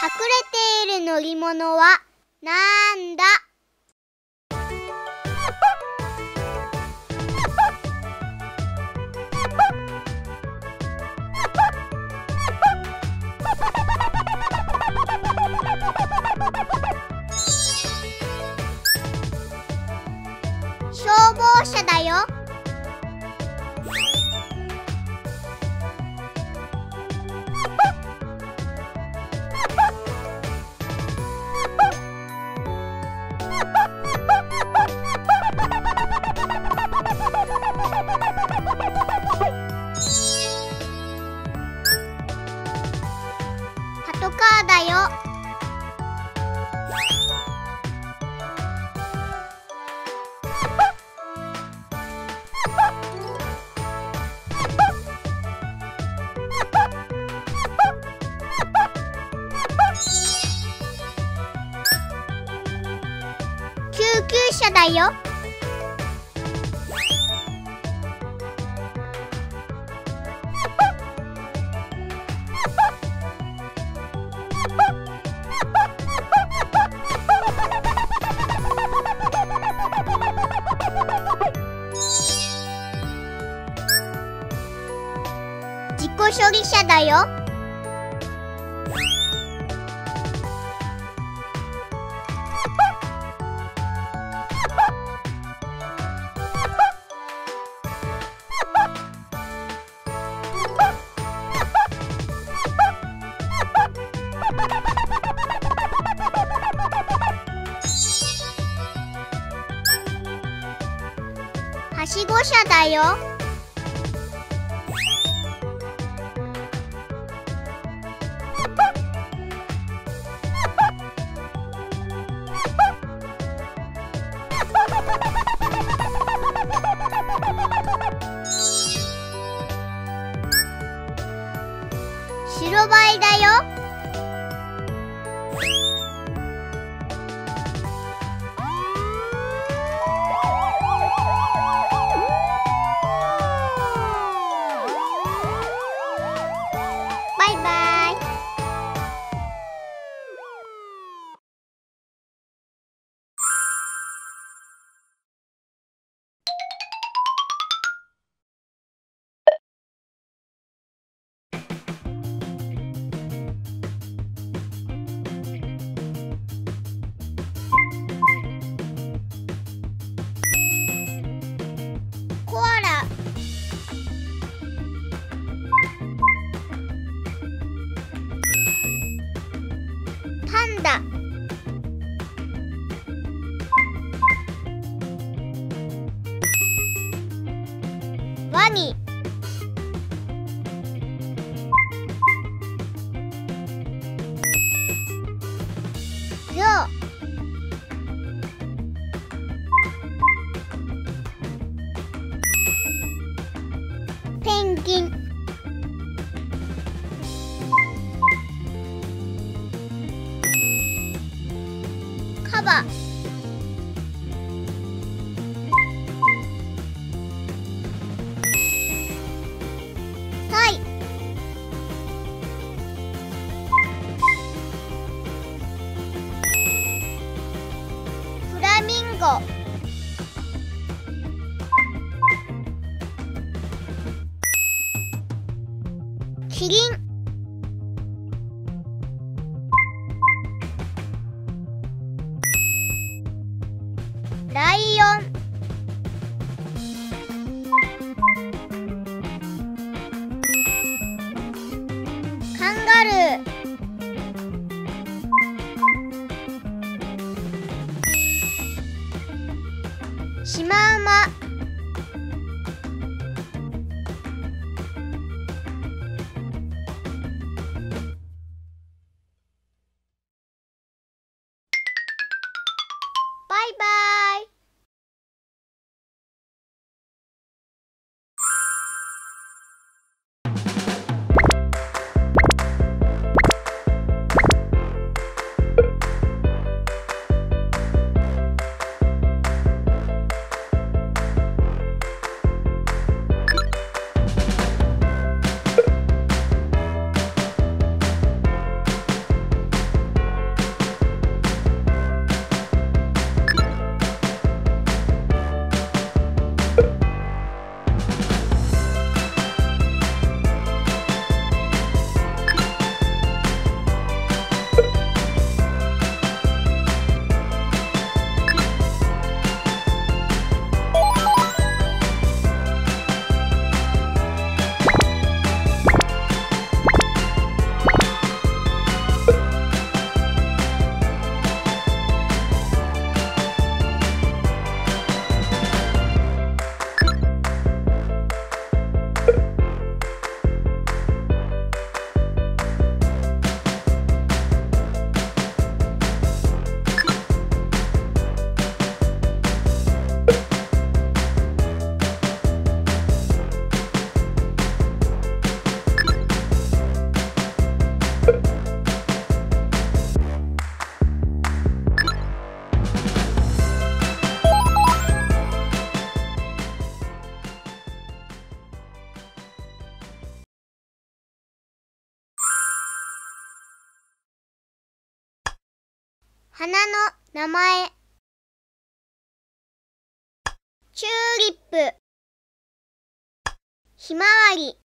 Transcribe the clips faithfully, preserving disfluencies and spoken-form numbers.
隠れている乗り物はなんだ？消防車だよ。パトカーだよ。救急車だよ。事故処理車だよ。はしご車だよ。白バイだよ。パンダ、ワニ、ゾウ、ペンギン。カバ、タイ、フラミンゴ、キリン。ライオン、カンガルー、花の名前。チューリップ、ひまわり、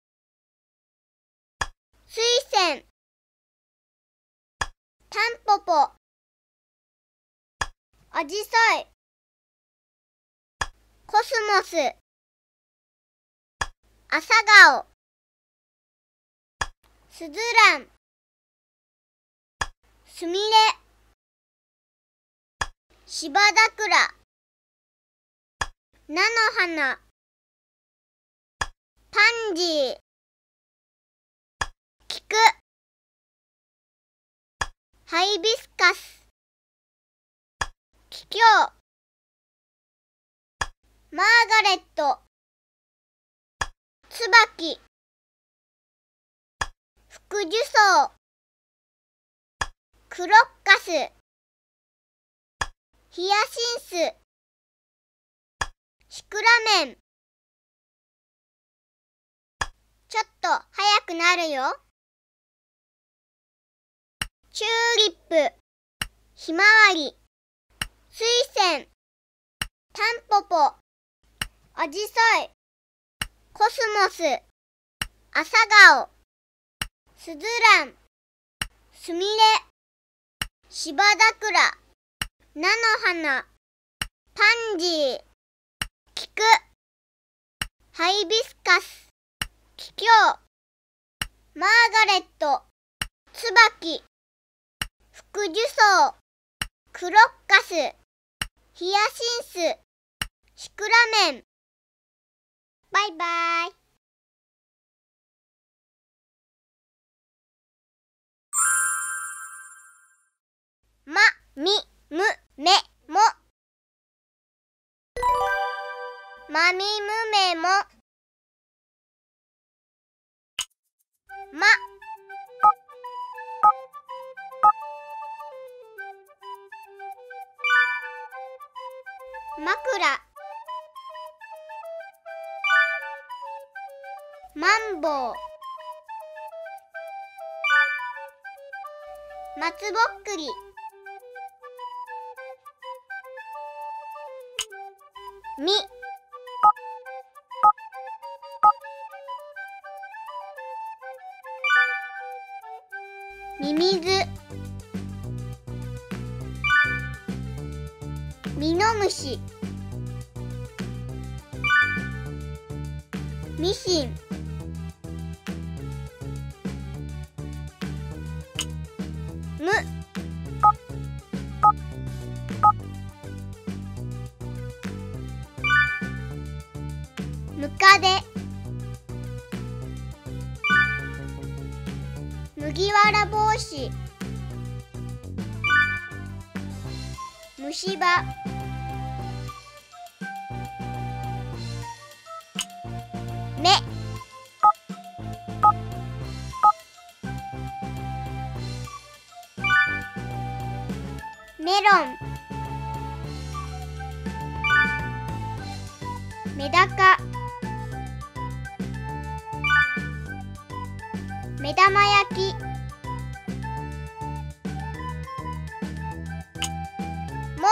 水仙、タンポポ、アジサイ、コスモス、朝顔、スズラン、スミレ、シバザクラ、菜の花、パンジー、菊、ハイビスカス、キキョウ、マーガレット、ツバキ、フクジュソウ、クロッカス、ヒヤシンス、シクラメン。ちょっと早くなるよ。チューリップ、ひまわり、水仙、タンポポ、アジサイ、コスモス、朝顔、スズラン、スミレ、シバザクラ、菜の花、パンジー、菊、ハイビスカス、キキョウ、マーガレット、ツバキ、フクジュソウ、クロッカス、ヒヤシンス、シクラメン。バイバイ。ま、み、む、め、も。まみむめも。ま。まくら。マンボウ。まつぼっくり。み。ミミズ、ミノムシ、ミシン、ム、ムカデ、麦わら帽子、虫歯、目、メロン、メダカ、目玉焼き、も、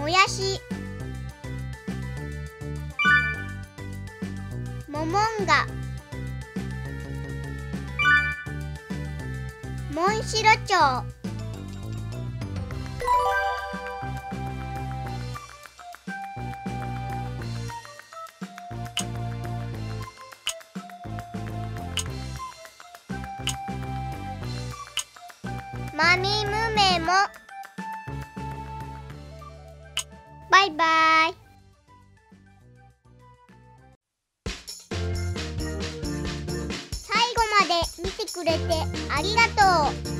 もやし、ももんが、モンシロチョウ。まみむめも。バイバイ。最後まで見てくれてありがとう。